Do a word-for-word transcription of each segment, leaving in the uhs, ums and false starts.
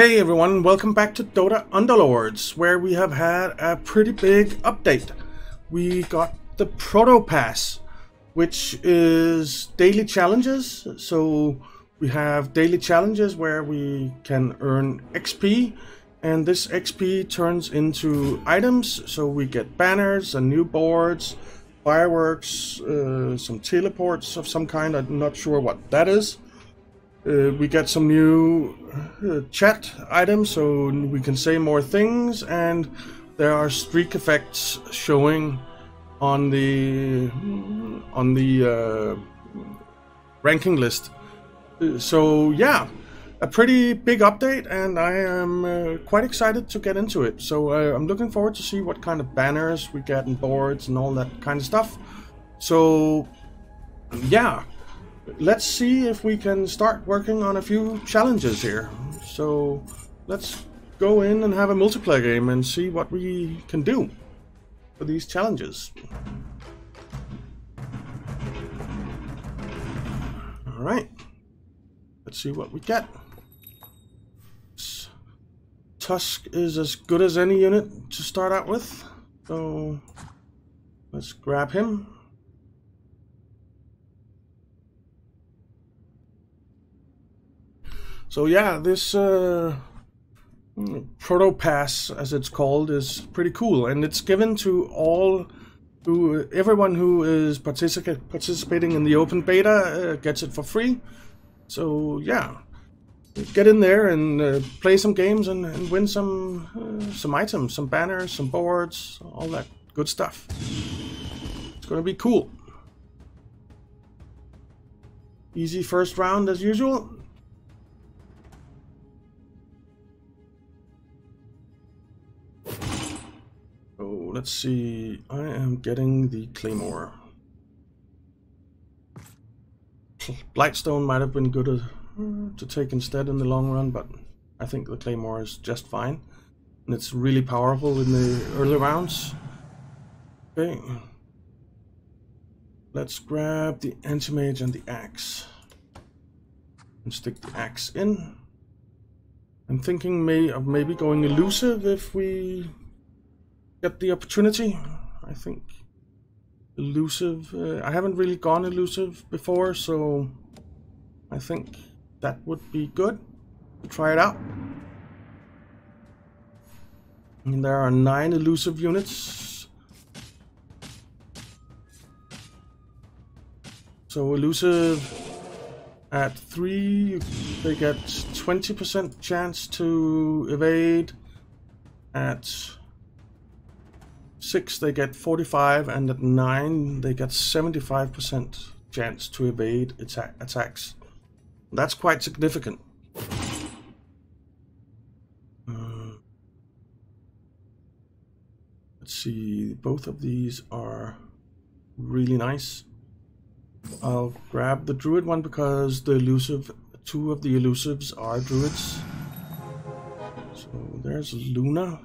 Hey everyone, welcome back to Dota Underlords, where we have had a pretty big update. We got the Proto Pass, which is daily challenges. So we have daily challenges where we can earn X P, and this X P turns into items. So we get banners and new boards, fireworks, uh, some teleports of some kind. I'm not sure what that is. Uh, we get some new uh, chat items, so we can say more things, and there are streak effects showing on the on the uh, ranking list. Uh, so yeah, a pretty big update, and I am uh, quite excited to get into it. So uh, I'm looking forward to see what kind of banners we get and boards and all that kind of stuff. So yeah. Let's see if we can start working on a few challenges here. So let's go in and have a multiplayer game and see what we can do for these challenges. All right, let's see what we get. Tusk is as good as any unit to start out with, so let's grab him. So yeah, this uh, Proto Pass, as it's called, is pretty cool, and it's given to all, who everyone who is particip participating in the open beta uh, gets it for free. So yeah, get in there and uh, play some games and, and win some uh, some items, some banners, some boards, all that good stuff. It's gonna be cool. Easy first round as usual. Let's see, I am getting the Claymore. Blightstone might have been good to take instead in the long run, but I think the Claymore is just fine. And it's really powerful in the early rounds. Okay. Let's grab the Anti-Mage and the Axe. And stick the Axe in. I'm thinking may of maybe going elusive if we get the opportunity. I think elusive, uh, I haven't really gone elusive before, so I think that would be good to try it out. And there are nine elusive units, so elusive at three they get twenty percent chance to evade, at six they get forty-five, and at nine they get seventy-five percent chance to evade attack attacks. That's quite significant. Uh, let's see, both of these are really nice. I'll grab the druid one because the elusive, two of the elusives are druids. So there's Luna.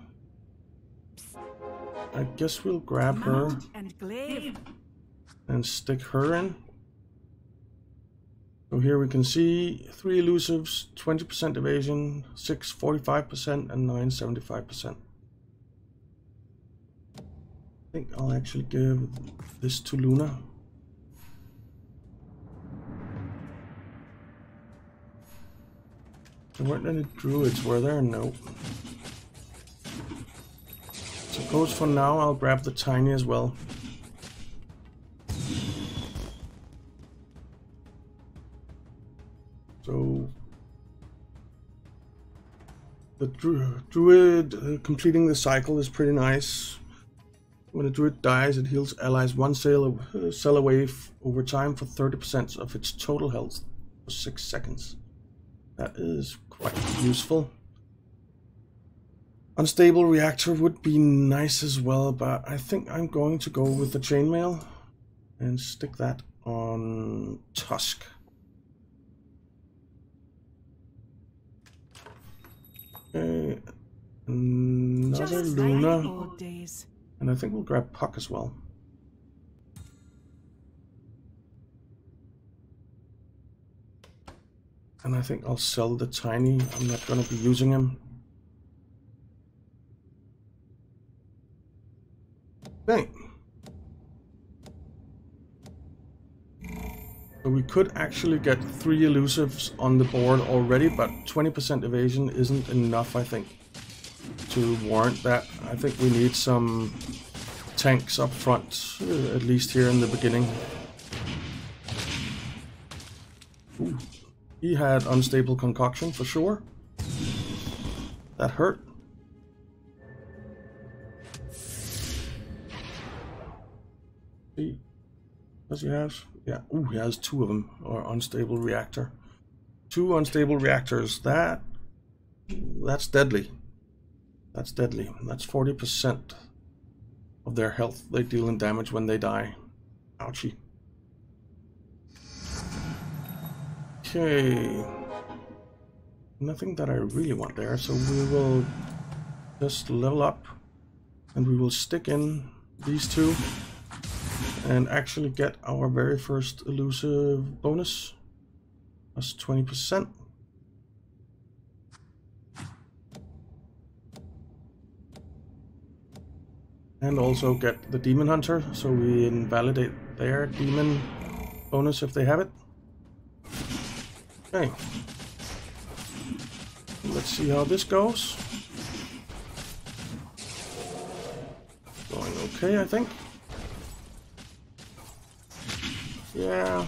I guess we'll grab her and stick her in. So here we can see three elusives, twenty percent evasion, six forty-five percent, and nine seventy-five percent. I think I'll actually give this to Luna. There weren't any druids, were there? No. Suppose for now I'll grab the tiny as well. So the dru druid uh, completing the cycle is pretty nice. When a druid dies, it heals allies one cell, uh, cell away over time for thirty percent of its total health for six seconds. That is quite useful. Unstable Reactor would be nice as well, but I think I'm going to go with the Chainmail and stick that on Tusk. Okay, another Luna, and I think we'll grab Puck as well. And I think I'll sell the tiny. I'm not going to be using him. Okay. So we could actually get three elusives on the board already, but twenty percent evasion isn't enough, I think, to warrant that. I think we need some tanks up front, at least here in the beginning. Ooh. He had Unstable Concoction for sure. That hurt. See, does he have? Yeah, ooh, he has two of them, or Unstable Reactor. Two Unstable Reactors, that, that's deadly. That's deadly. That's forty percent of their health they deal in damage when they die. Ouchie. Okay. Nothing that I really want there, so we will just level up. And we will stick in these two. And actually get our very first elusive bonus. That's twenty percent. And also get the Demon Hunter, so we invalidate their demon bonus if they have it. Okay. Let's see how this goes. Going okay, I think. Yeah,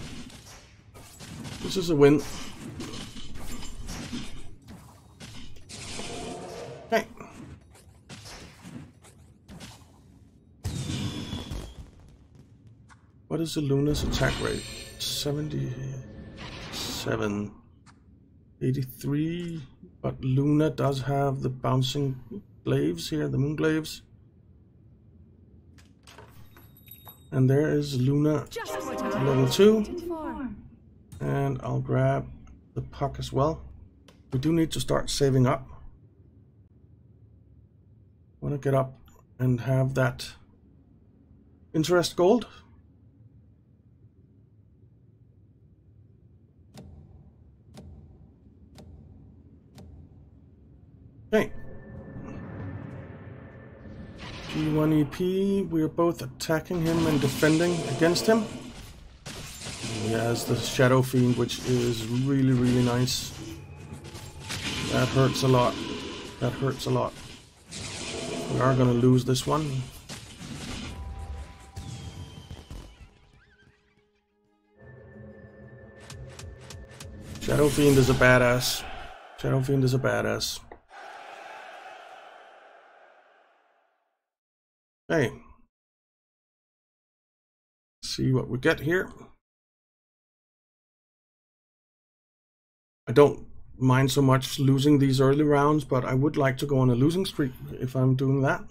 this is a win. Okay. What is the Luna's attack rate? seventy-seven. eighty-three. But Luna does have the Bouncing Glaives here, the Moon Glaives. And there is Luna level two. And I'll grab the puck as well. We do need to start saving up. Want to get up and have that interest gold. Okay. G one E P, we are both attacking him and defending against him. He has the Shadow Fiend, which is really, really nice. That hurts a lot. That hurts a lot. We are going to lose this one. Shadow Fiend is a badass. Shadow Fiend is a badass. Okay, see what we get here. I don't mind so much losing these early rounds, but I would like to go on a losing streak if I'm doing that.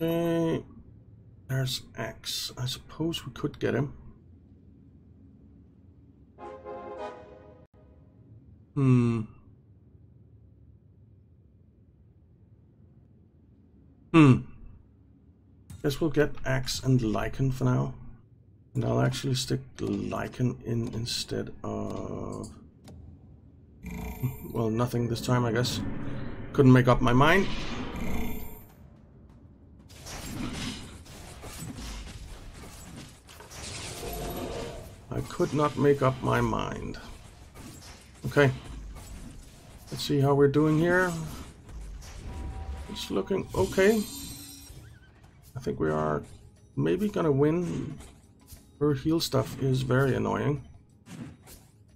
Okay, there's X. I suppose we could get him. Hmm. Hmm. Guess we'll get Axe and Lichen for now. And I'll actually stick Lichen in instead of... Well, nothing this time, I guess. Couldn't make up my mind. I could not make up my mind. Okay. Let's see how we're doing here. It's looking okay. I think we are maybe gonna win. Her heal stuff is very annoying.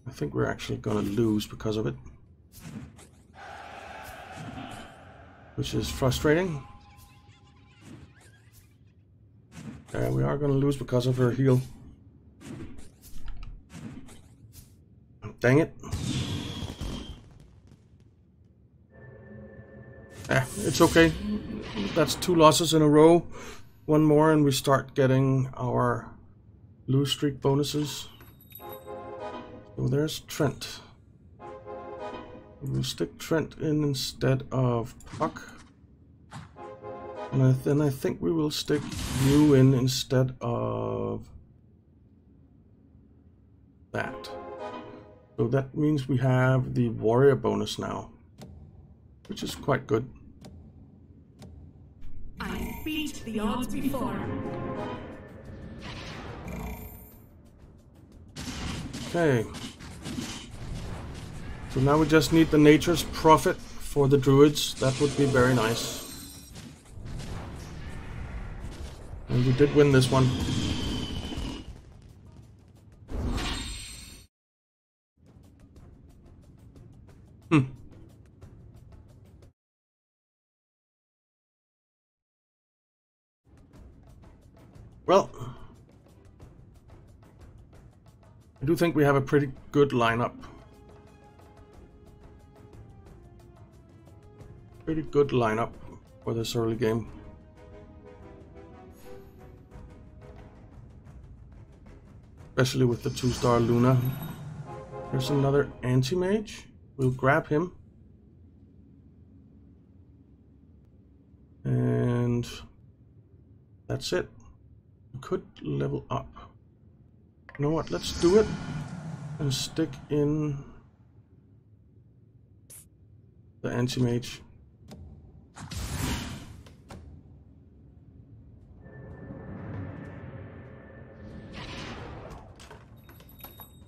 I think we're actually gonna lose because of it, which is frustrating. Yeah, we are gonna lose because of her heal. Dang it. Eh, it's okay. That's two losses in a row. One more and we start getting our lose streak bonuses. So there's Trent. We'll stick Trent in instead of Puck. And I then I think we will stick you in instead of that. So that means we have the warrior bonus now, which is quite good. I beat the odds before. Okay. So now we just need the Nature's Prophet for the druids. That would be very nice. And we did win this one. Hmm. Well, I do think we have a pretty good lineup. Pretty good lineup for this early game. Especially with the two-star Luna. There's another Anti-Mage. We'll grab him. And that's it. We could level up. You know what? Let's do it and stick in the Anti-Mage.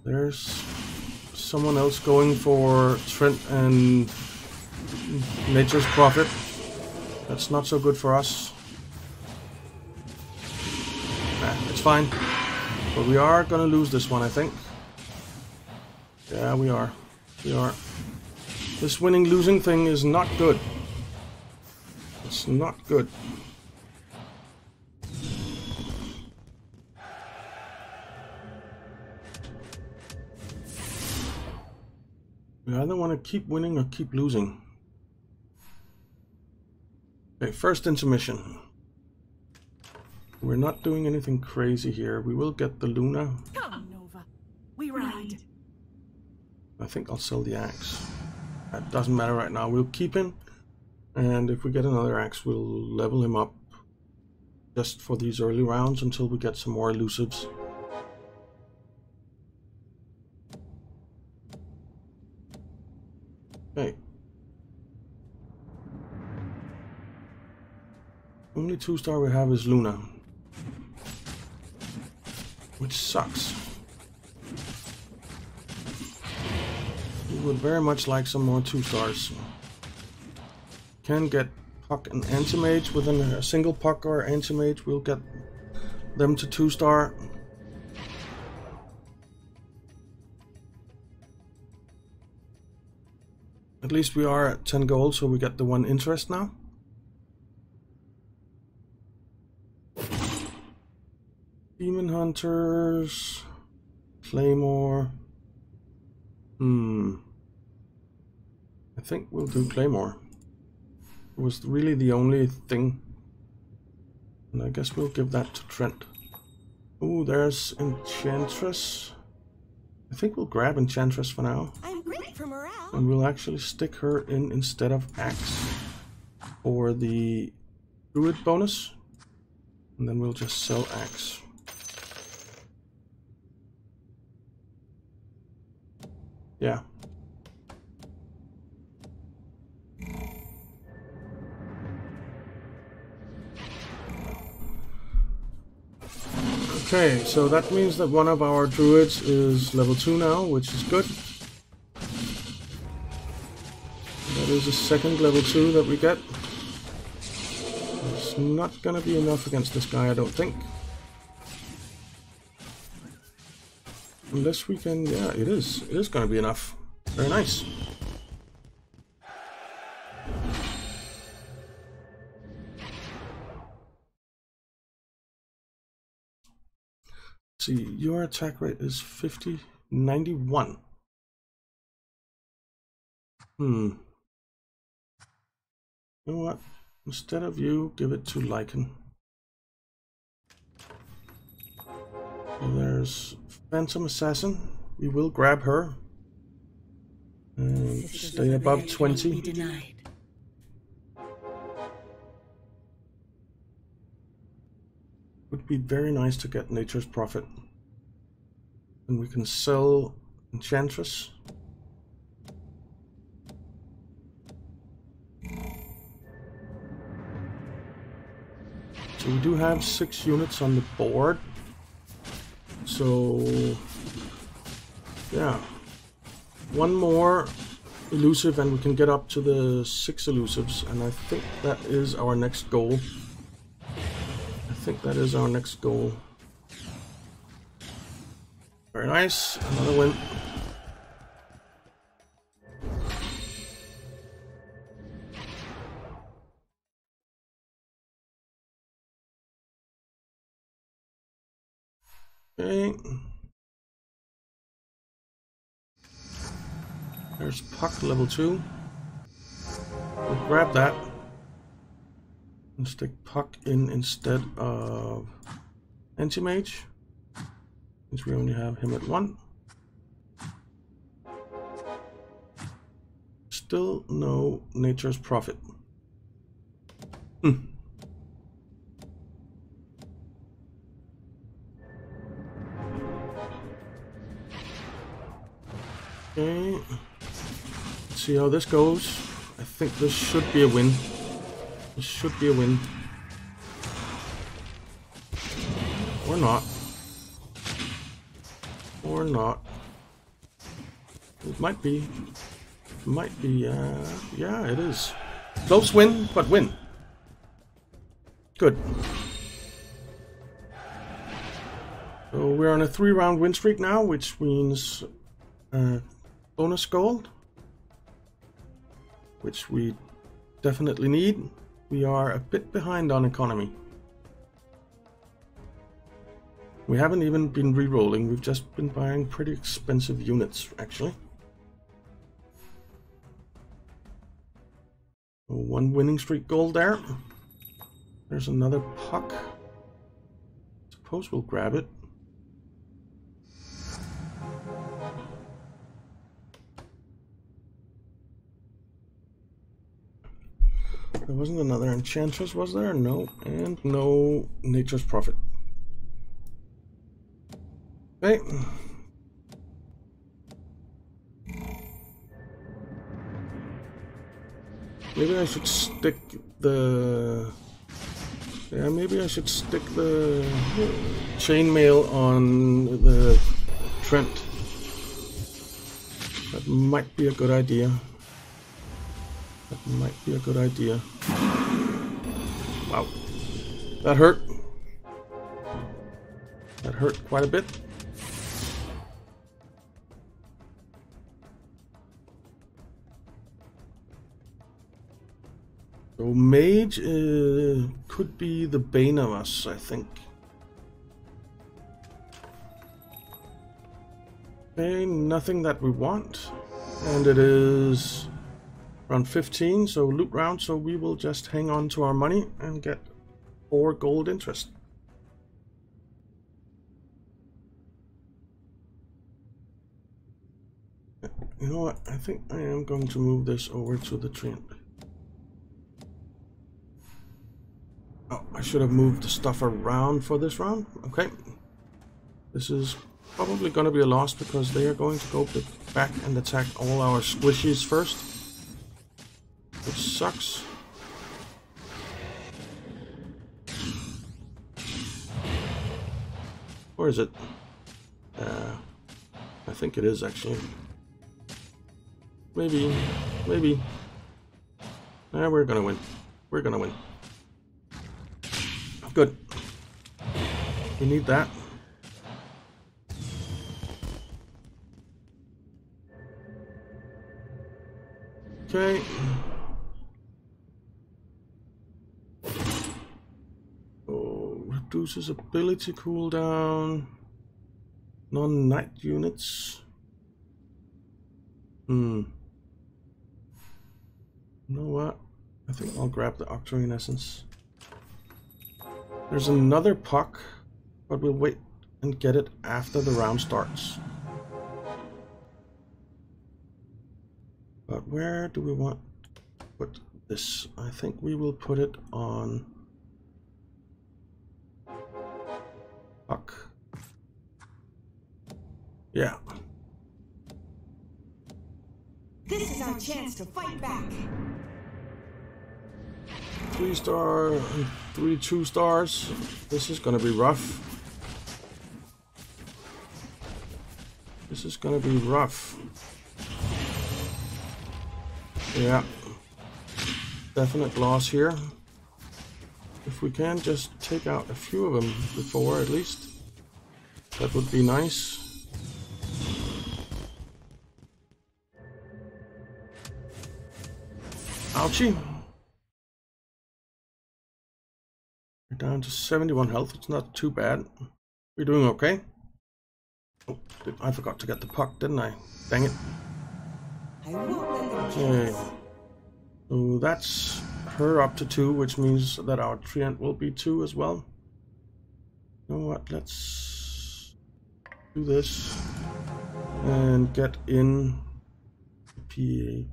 There's someone else going for Trent and Nature's Prophet. That's not so good for us. Nah, it's fine. But we are gonna lose this one, I think. Yeah, we are. We are. This winning-losing thing is not good. It's not good. We either want to keep winning or keep losing. Okay, first intermission. We're not doing anything crazy here. We will get the Luna. Come, Nova. We ride. I think I'll sell the axe. That doesn't matter right now. We'll keep him. And if we get another axe, we'll level him up. Just for these early rounds until we get some more elusives. Hey. Only two star we have is Luna, which sucks. We would very much like some more two stars. Can get Puck and Anti-Mage within a single Puck or Anti-Mage. We'll get them to two star. At least we are at ten gold, so we get the one interest now. Demon Hunters, Claymore. Hmm. I think we'll do Claymore. It was really the only thing. And I guess we'll give that to Trent. Ooh, there's Enchantress. I think we'll grab Enchantress for now. I'm great for morale. And we'll actually stick her in instead of axe for the druid bonus. And then we'll just sell axe. Yeah. Okay, so that means that one of our druids is level two now, which is good. There's a second level two that we get. It's not gonna be enough against this guy, I don't think. Unless we can, yeah, it is. It is gonna be enough. Very nice. Let's see, your attack rate is fifty, ninety-one. Hmm. You know what? Instead of you, give it to Lycan. So there's Phantom Assassin. We will grab her. And stay above twenty. Would be very nice to get Nature's Prophet. And we can sell Enchantress. So we do have six units on the board. So yeah, one more elusive and we can get up to the six elusives, and I think that is our next goal. I think that is our next goal. Very nice, another win. Okay. There's Puck level two. We'll grab that. And stick Puck in instead of Anti-Mage. Since we only have him at one. Still no Nature's Prophet. Hmm. Okay. Let's see how this goes. I think this should be a win. This should be a win. Or not. Or not. It might be. It might be. Uh, yeah, it is. Close win, but win. Good. So we're on a three round win streak now, which means uh, bonus gold, which we definitely need. We are a bit behind on economy. We haven't even been re-rolling, we've just been buying pretty expensive units, actually. One winning streak gold there. There's another Puck. Suppose we'll grab it. There wasn't another Enchantress, was there? No. And no Nature's Prophet. Okay. Maybe I should stick the... Yeah, maybe I should stick the Chainmail on the Trent. That might be a good idea. That might be a good idea. Wow. That hurt. That hurt quite a bit. So Mage uh, could be the bane of us, I think. Okay, nothing that we want. And it is... round fifteen, so loot round, so we will just hang on to our money and get four gold interest. You know what, I think I am going to move this over to the Trent. Oh, I should have moved the stuff around for this round. Okay. This is probably going to be a loss because they are going to go back and attack all our squishies first. It sucks. Or is it? Uh, I think it is actually. Maybe, maybe. Nah, we're gonna win. We're gonna win. Good. We need that. Okay. Reduces ability cooldown, non-knight units. Hmm. You know what? I think I'll grab the Octarine Essence. There's another Puck, but we'll wait and get it after the round starts. But where do we want to put this? I think we will put it on... Puck. Yeah. This is our chance to fight back. Three star, three two stars. This is gonna be rough. This is gonna be rough. Yeah. Definite loss here. If we can just take out a few of them before, at least, that would be nice. Ouchie. We're down to seventy-one health. It's not too bad. We're doing okay. Oh, I forgot to get the puck, didn't I? Dang it. Okay. So that's her up to two, which means that our treant will be two as well. You know what? Let's do this and get in the P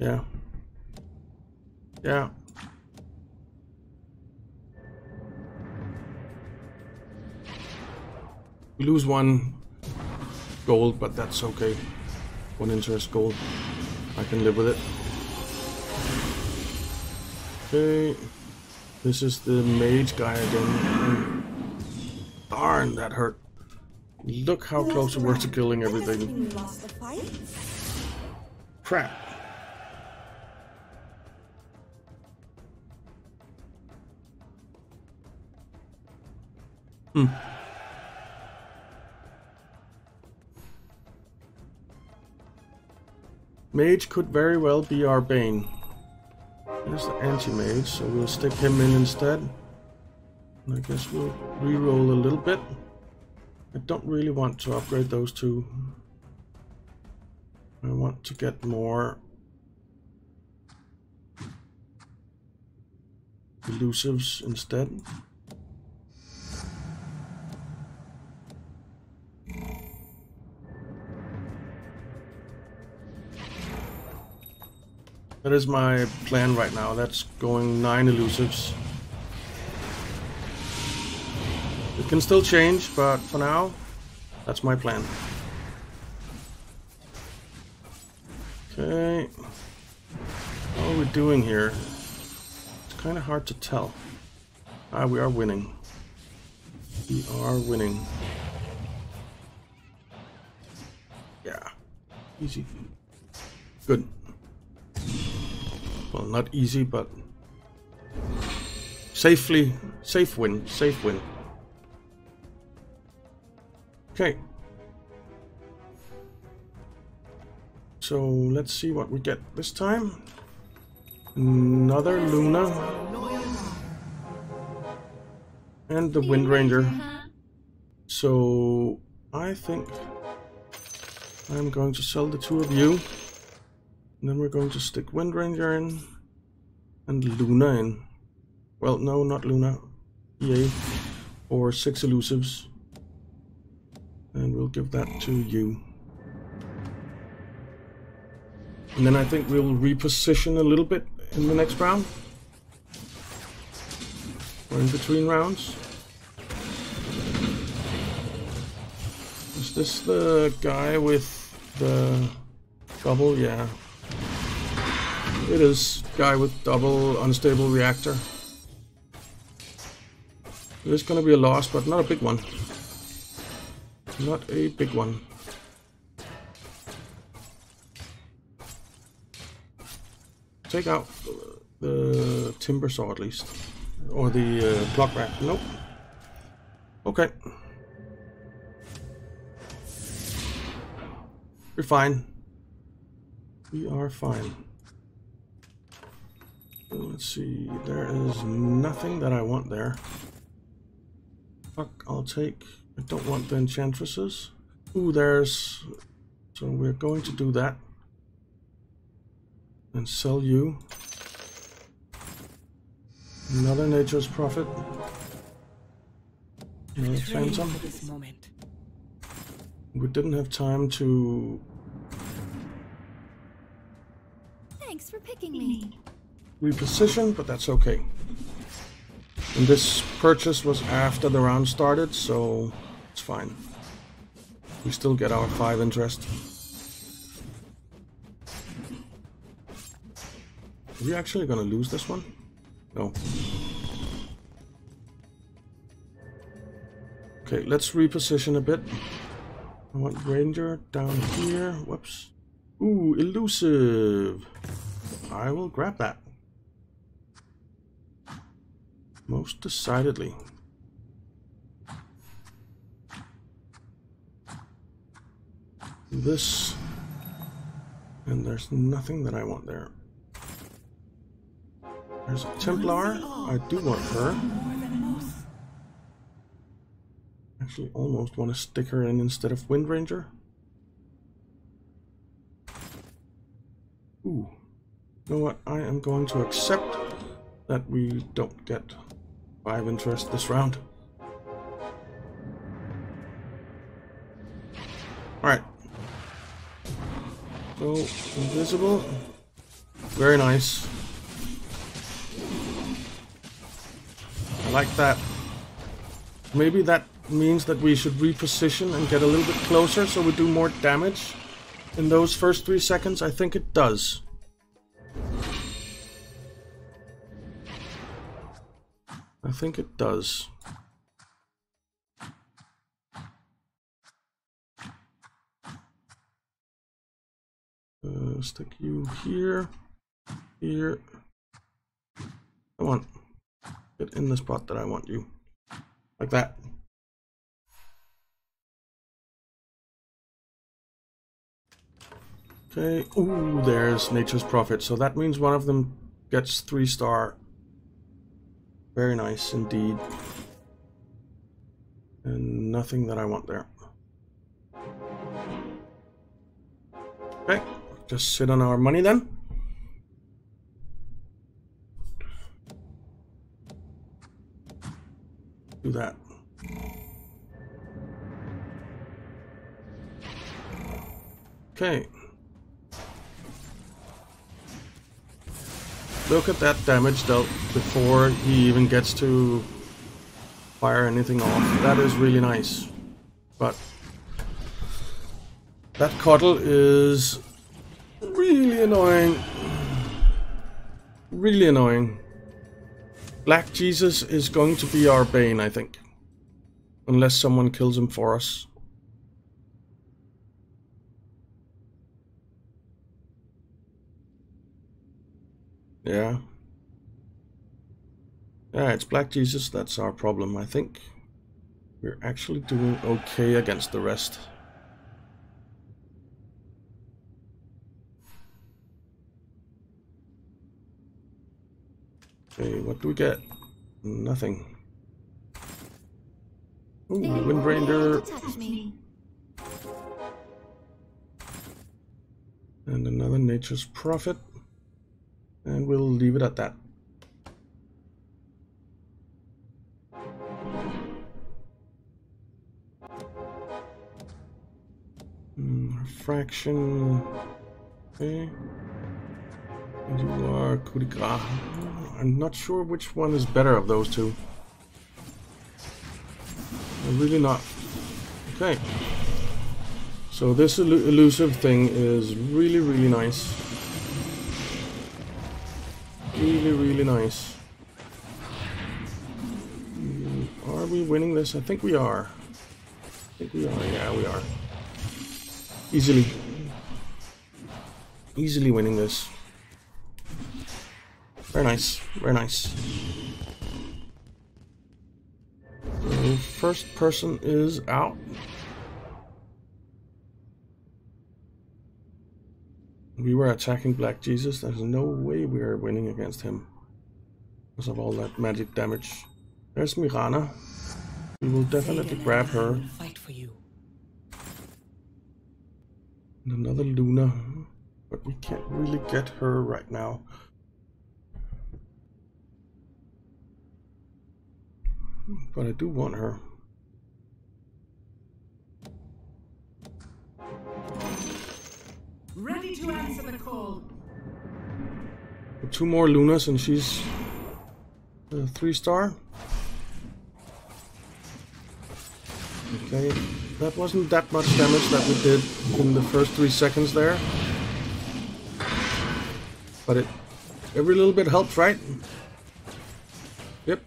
A. Yeah. Yeah. We lose one gold, but that's okay. One interest gold. I can live with it. Okay. This is the mage guy again. Darn, that hurt. Look how close we were to killing everything. Crap. Hmm. Mage could very well be our bane. There's the anti-mage, so we'll stick him in instead. And I guess we'll reroll a little bit. I don't really want to upgrade those two. I want to get more elusives instead. That is my plan right now. That's going nine elusives. It can still change, but for now, that's my plan. Okay. What are we doing here? It's kind of hard to tell. Ah, we are winning. We are winning. Yeah. Easy. Good. Well, not easy, but safely, safe win, safe win. Okay. So let's see what we get this time. Another Luna. And the Wind Ranger. So I think I'm going to sell the two of you. And then we're going to stick Wind Ranger in and Luna in. Well, no, not Luna. E A or six elusives. And we'll give that to you. And then I think we'll reposition a little bit in the next round. Or in between rounds. Is this the guy with the double? Yeah. It is guy with double unstable reactor. There's gonna be a loss, but not a big one. Not a big one. Take out the timber saw at least, or the uh, block rack. Nope. Okay. We're fine. We are fine. Let's see, there is nothing that I want there. Fuck, I'll take... I don't want the enchantresses. Ooh, there's... So we're going to do that. And sell you. Another Nature's Prophet. Another Phantom. We didn't have time to... Thanks for picking me. Reposition, but that's okay. And this purchase was after the round started, so it's fine. we still get our five interest. Are we actually gonna lose this one? No. Okay, let's reposition a bit. I want Ranger down here. Whoops. Ooh, elusive. I will grab that. Most decidedly. This. And there's nothing that I want there. There's a Templar. I do want her. Actually, almost want to stick her in instead of Windranger. Ooh. You know what? I am going to accept that we don't get five interest this round. Alright. So, invisible. Very nice. I like that. Maybe that means that we should reposition and get a little bit closer so we do more damage in those first three seconds. I think it does. I think it does. Uh, stick you here, here. Come on, get in the spot that I want you. Like that. Okay, ooh, there's Nature's Prophet. So that means one of them gets three star. Very nice indeed. And nothing that I want there. Okay, just sit on our money then. Do that. Okay. Look at that damage dealt before he even gets to fire anything off. That is really nice. But that Coddle is really annoying. Really annoying. Black Jesus is going to be our bane, I think. Unless someone kills him for us. Yeah. Yeah, it's Black Jesus, that's our problem, I think. We're actually doing okay against the rest. Okay, what do we get? Nothing. Ooh, Windranger. And another Nature's Prophet. And we'll leave it at that. Mm, fraction. Okay. You are coup de grace. I'm not sure which one is better of those two. I'm really not. Okay. So this el elusive thing is really, really nice. Really, really nice. Are we winning this? I think we are. I think we are. Yeah, we are. Easily. Easily winning this. Very nice. Very nice. The first person is out. We were attacking Black Jesus. There's no way we are winning against him because of all that magic damage. There's Mirana. We will definitely grab her. Fight for you. And another Luna, but we can't really get her right now. But I do want her. Ready to answer the call. Two more Lunas and she's a three star. Okay. That wasn't that much damage that we did in the first three seconds there. But it every little bit helps, right? Yep,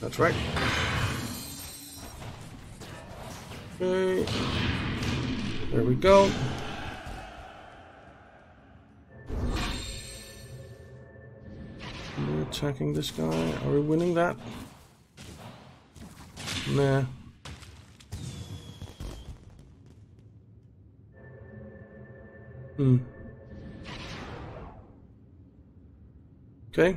that's right. Okay. There we go. We're attacking this guy. Are we winning that? Nah. Hmm. Okay.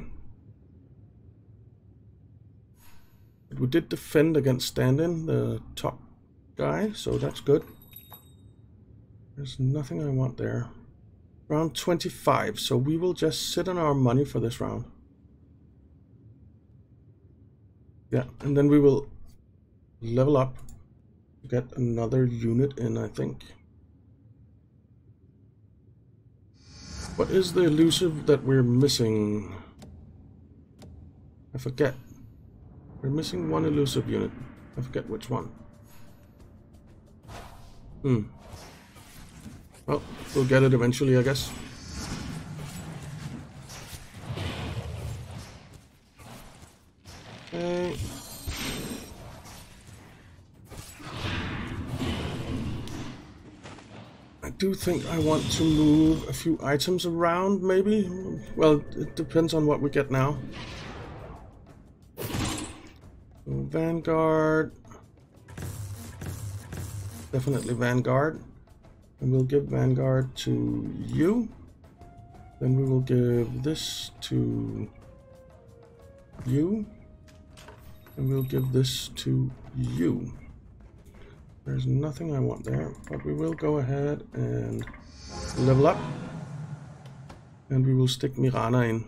But we did defend against stand-in, the top guy, so that's good. There's nothing I want there. Round twenty-five, so we will just sit on our money for this round. Yeah, and then we will level up to get another unit in, I think. What is the elusive that we're missing? I forget. We're missing one elusive unit. I forget which one. Hmm. Well, we'll get it eventually, I guess. Okay. I do think I want to move a few items around, maybe? Well, it depends on what we get now. Vanguard. Definitely Vanguard. And we'll give Vanguard to you. Then we will give this to you. And we'll give this to you. There's nothing I want there, but we will go ahead and level up. And we will stick Mirana in.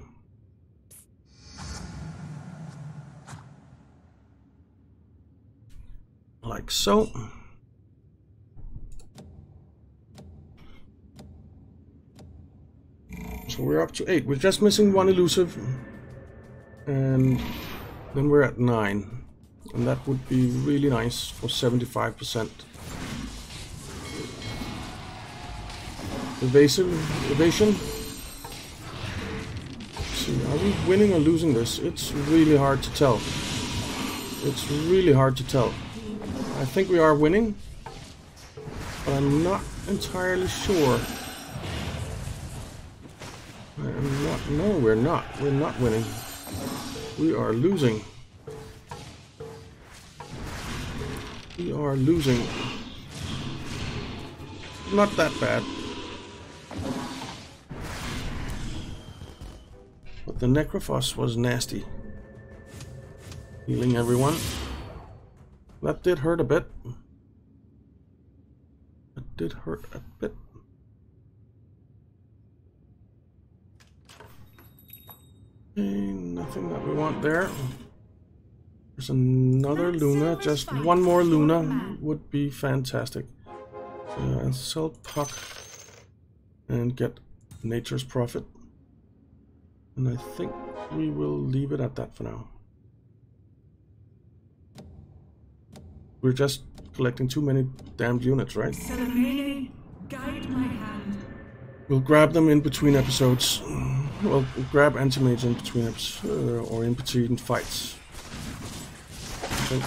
Like so. So we're up to eight. We're just missing one elusive. And then we're at nine. And that would be really nice for seventy-five percent. Evasive, evasion. Let's see, are we winning or losing this? It's really hard to tell. It's really hard to tell. I think we are winning, but I'm not entirely sure. I am not. No, we're not. We're not winning. We are losing. We are losing. Not that bad. But the Necrophos was nasty. Healing everyone. That did hurt a bit. That did hurt a bit. Okay, nothing that we want there. There's another Luna, just one more Luna would be fantastic. Uh, and sell Puck and get Nature's Prophet. And I think we will leave it at that for now. We're just collecting too many damned units, right? We'll grab them in between episodes. Well, we'll grab Anti-Mage in between episodes, uh, or in between fights. I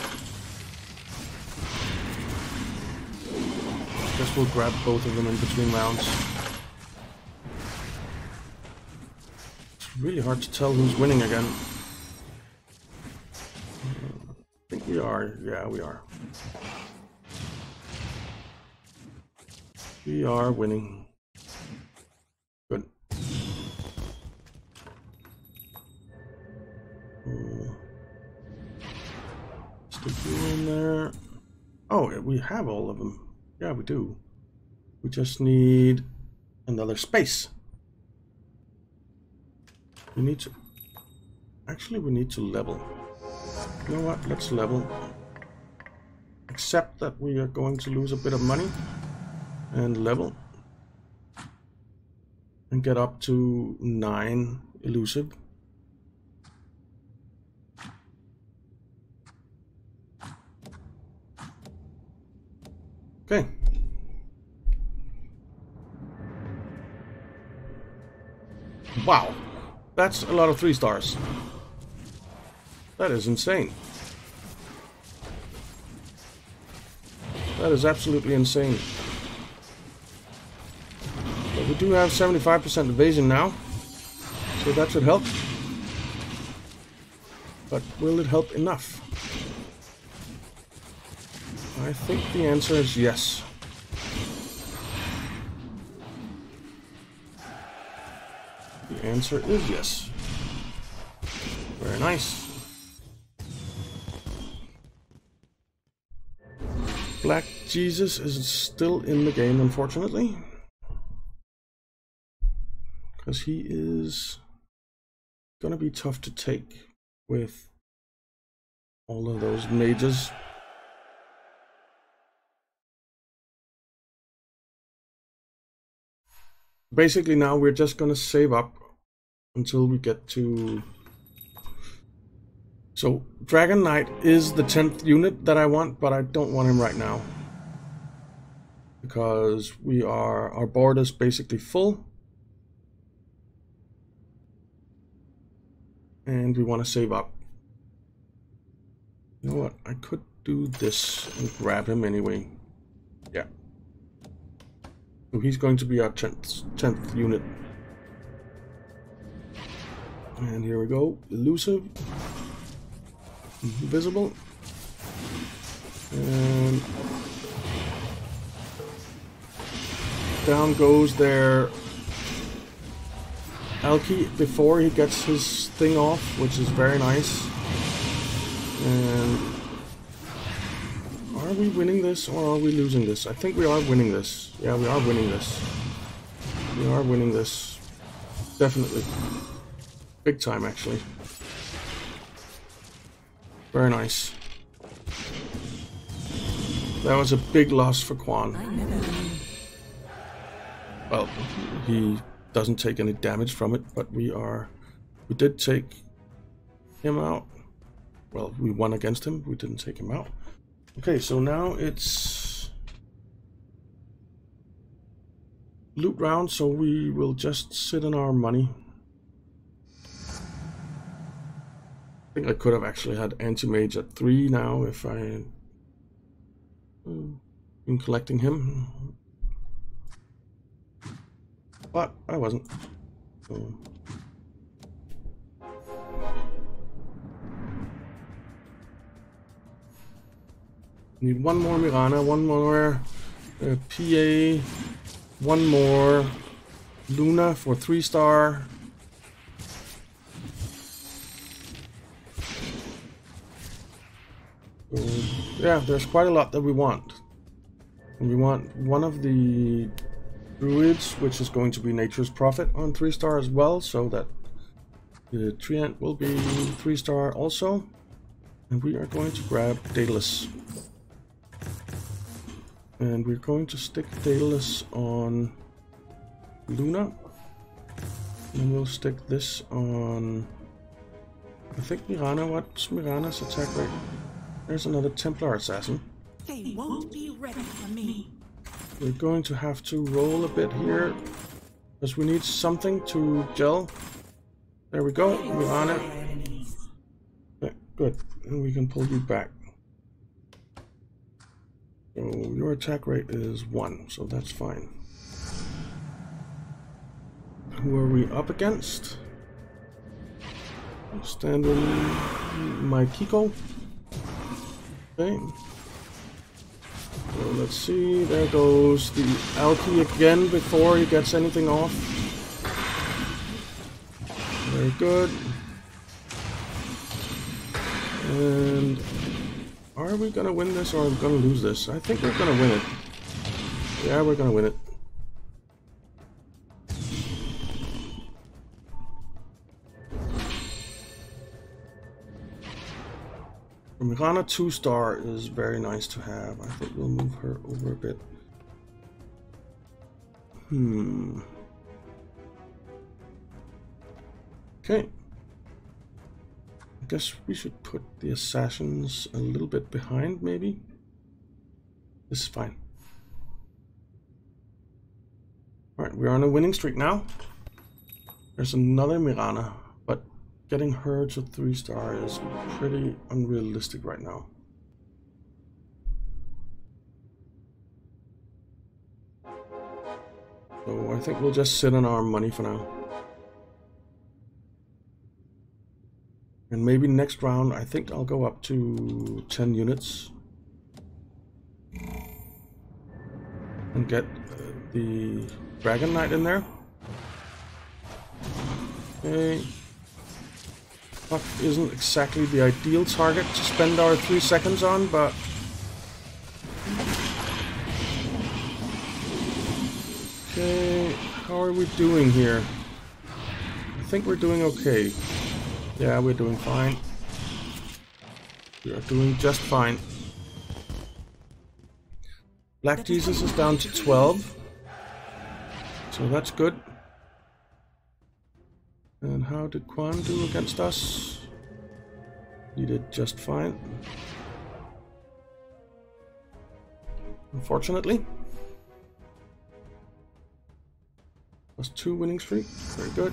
guess we'll grab both of them in between rounds. It's really hard to tell who's winning again. I think we are. Yeah, we are. We are winning. Good. Uh, In there. Oh, we have all of them. Yeah, we do. We just need another space. We need to... Actually, we need to level. You know what? Let's level. Except that we are going to lose a bit of money. And level. And get up to nine elusive. Wow, that's a lot of three stars. That is insane. That is absolutely insane. But we do have seventy-five percent evasion now, so that should help. But will it help enough? I think the answer is yes. The answer is yes. Very nice. Black Jesus is still in the game, unfortunately. Because he is gonna be tough to take with all of those mages. Basically now we're just gonna save up until we get to... So Dragon Knight is the tenth unit that I want, but I don't want him right now. Because we are, our board is basically full. And we want to save up. You know what, I could do this and grab him anyway. Yeah. So he's going to be our tenth unit. And here we go, elusive. Invisible. And down goes their Alki before he gets his thing off, which is very nice. And are we winning this or are we losing this? I think we are winning this. Yeah, we are winning this. We are winning this. Definitely. Big time, actually. Very nice. That was a big loss for Quan. Well, he doesn't take any damage from it, but we are... We did take him out. Well, we won against him. We didn't take him out. Okay, so now it's... loot round, so we will just sit on our money. I think I could have actually had Anti-Mage at three now if I had been collecting him. But I wasn't. So. Need one more Mirana, one more uh, P A, one more Luna for three star. Yeah, there's quite a lot that we want. And we want one of the druids, which is going to be Nature's Prophet on three star as well, so that the treant will be three star also. And we are going to grab Daedalus. And we're going to stick Daedalus on Luna. And we'll stick this on... I think Mirana, what's Mirana's attack rate? There's another Templar Assassin. They won't be ready for me. We're going to have to roll a bit here, because we need something to gel. There we go, we're on it. Okay, good, and we can pull you back. So your attack rate is one, so that's fine. Who are we up against? Standing my Kiko. Okay. So let's see, there goes the Alki again before he gets anything off. Very good. And are we gonna win this or are we gonna lose this? I think we're gonna win it. Yeah, we're gonna win it. Mirana two star is very nice to have. I think we'll move her over a bit. Hmm. Okay. I guess we should put the assassins a little bit behind, maybe. This is fine. Alright, we're on a winning streak now. There's another Mirana, but getting her to three star is pretty unrealistic right now. So I think we'll just sit on our money for now. And maybe next round, I think I'll go up to ten units and get the Dragon Knight in there. Okay. Buck isn't exactly the ideal target to spend our three seconds on, but okay, how are we doing here? I think we're doing okay. Yeah, we're doing fine. We are doing just fine. Black Jesus is down to twelve. So that's good. And how did Quan do against us? He did just fine, unfortunately. Plus two winning streak. Very good.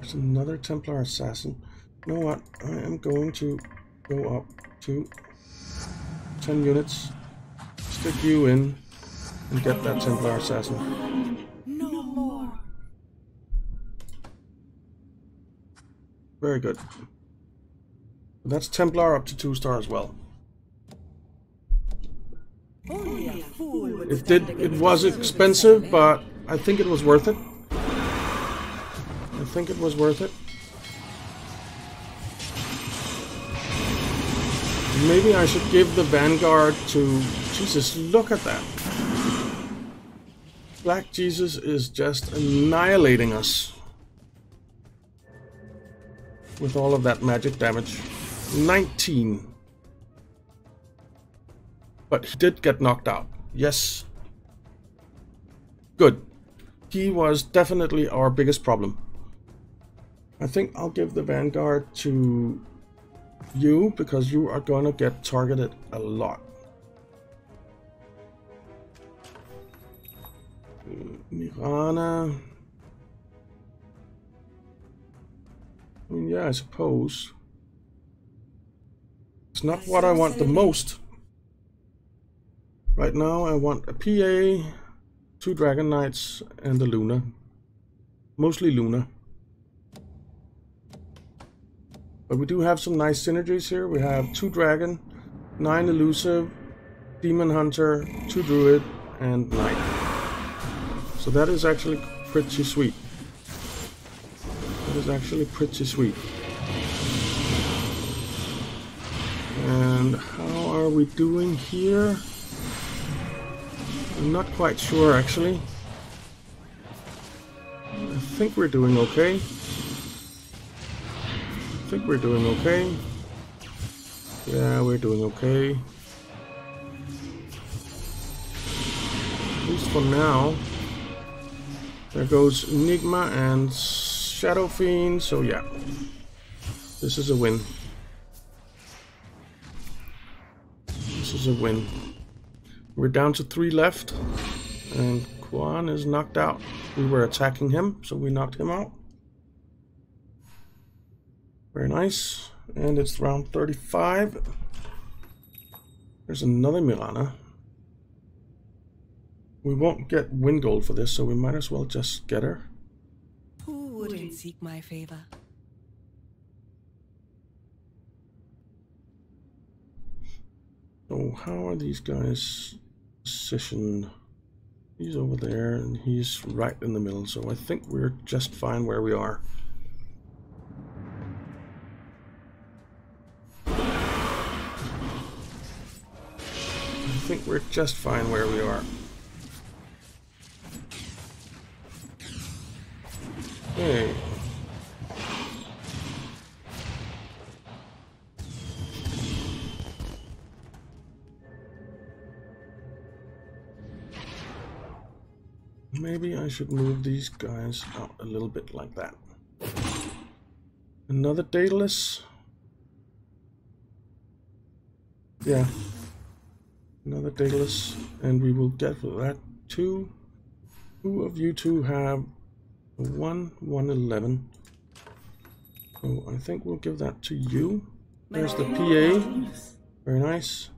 There's another Templar Assassin. You know what? I am going to go up to ten units. Stick you in and get that Templar Assassin. No more. Very good. That's Templar up to two star as well. It did. It was expensive, but I think it was worth it. I think it was worth it. Maybe I should give the Vanguard to... Jesus, look at that. Black Jesus is just annihilating us with all of that magic damage. nineteen. But he did get knocked out. Yes. Good. He was definitely our biggest problem. I think I'll give the Vanguard to you, because you are gonna get targeted a lot. Mirana. I mean, yeah, I suppose. It's not what I want the most. Right now I want a P A, two Dragon Knights, and a Luna. Mostly Luna. But we do have some nice synergies here. We have two Dragon, nine Elusive, Demon Hunter, two Druid, and Knight. So that is actually pretty sweet. That is actually pretty sweet. And how are we doing here? I'm not quite sure, actually. I think we're doing okay. I think we're doing okay. Yeah, we're doing okay. At least for now. There goes Enigma and Shadow Fiend, so yeah. This is a win. This is a win. We're down to three left. And Quan is knocked out. We were attacking him, so we knocked him out. Very nice. And it's round thirty-five. There's another Mirana. We won't get win gold for this, so we might as well just get her. Who wouldn't seek my favor? So how are these guys positioned? He's over there and he's right in the middle, so I think we're just fine where we are. I think we're just fine where we are. Okay. Maybe I should move these guys out a little bit like that. Another Daedalus. Yeah. Another Daedalus, and we will get that. Two, two of you two have one, one eleven. So I think we'll give that to you. There's the P A. Very nice.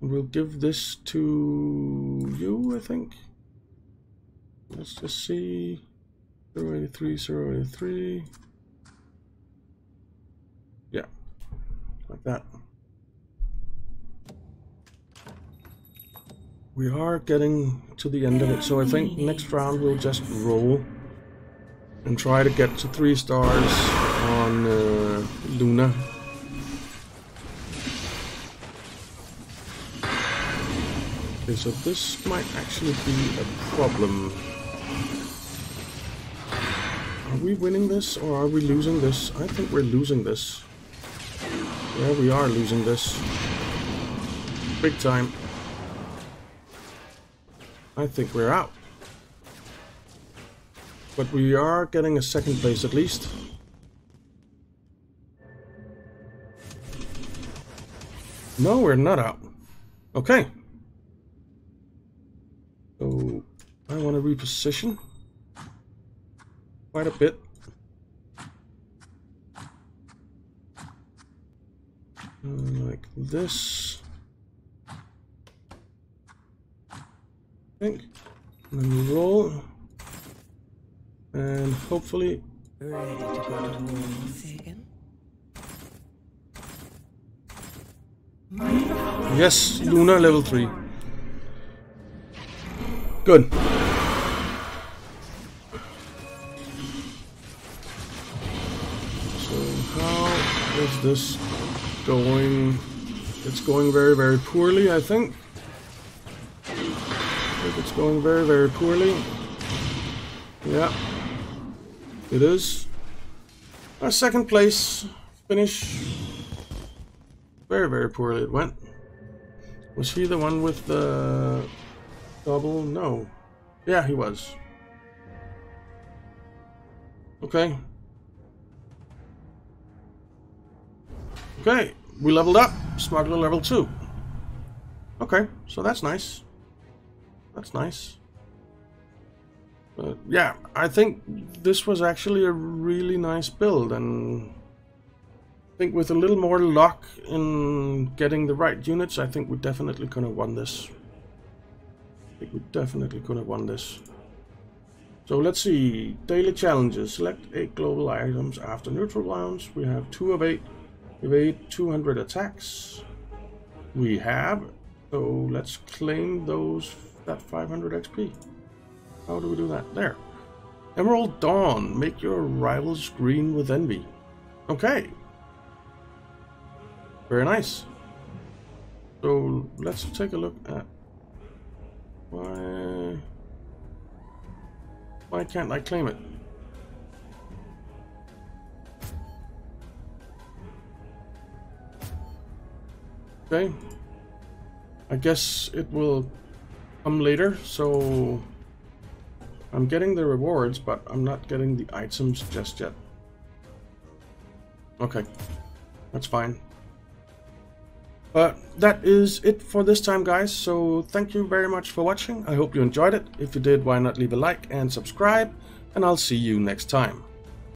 We'll give this to you, I think. Let's just see. zero eight three, zero eight three. Yeah. Like that. We are getting to the end of it, so I think next round we'll just roll and try to get to three stars on uh, Luna. Okay, so this might actually be a problem. Are we winning this or are we losing this? I think we're losing this. Yeah, we are losing this. Big time. I think we're out. But we are getting a second place at least. No, we're not out. Okay. So I want to reposition quite a bit. Like this. I think. And then we roll. And hopefully. Ready to go to the moon. Yes, Luna level three. Good. So how is this going? It's going very, very poorly, I think. It's going very, very poorly. Yeah, it is. Our second place finish. Very, very poorly it went. Was he the one with the double? No. Yeah, he was. Okay. Okay, we leveled up. Smuggler level two. Okay, so that's nice. That's nice. But yeah, I think this was actually a really nice build, and I think with a little more luck in getting the right units, I think we definitely could have won this. I think we definitely could have won this. So let's see. Daily challenges. Select eight global items after neutral rounds. We have two of eight. Evade two hundred attacks. We have. So let's claim those. That five hundred X P. How do we do that? There. Emerald Dawn. Make your rivals green with envy. Okay. Very nice. So let's take a look at why. Why can't I claim it? Okay. I guess it will come later, so I'm getting the rewards, but I'm not getting the items just yet. Okay, that's fine. But that is it for this time, guys, so thank you very much for watching. I hope you enjoyed it. If you did, why not leave a like and subscribe, and I'll see you next time.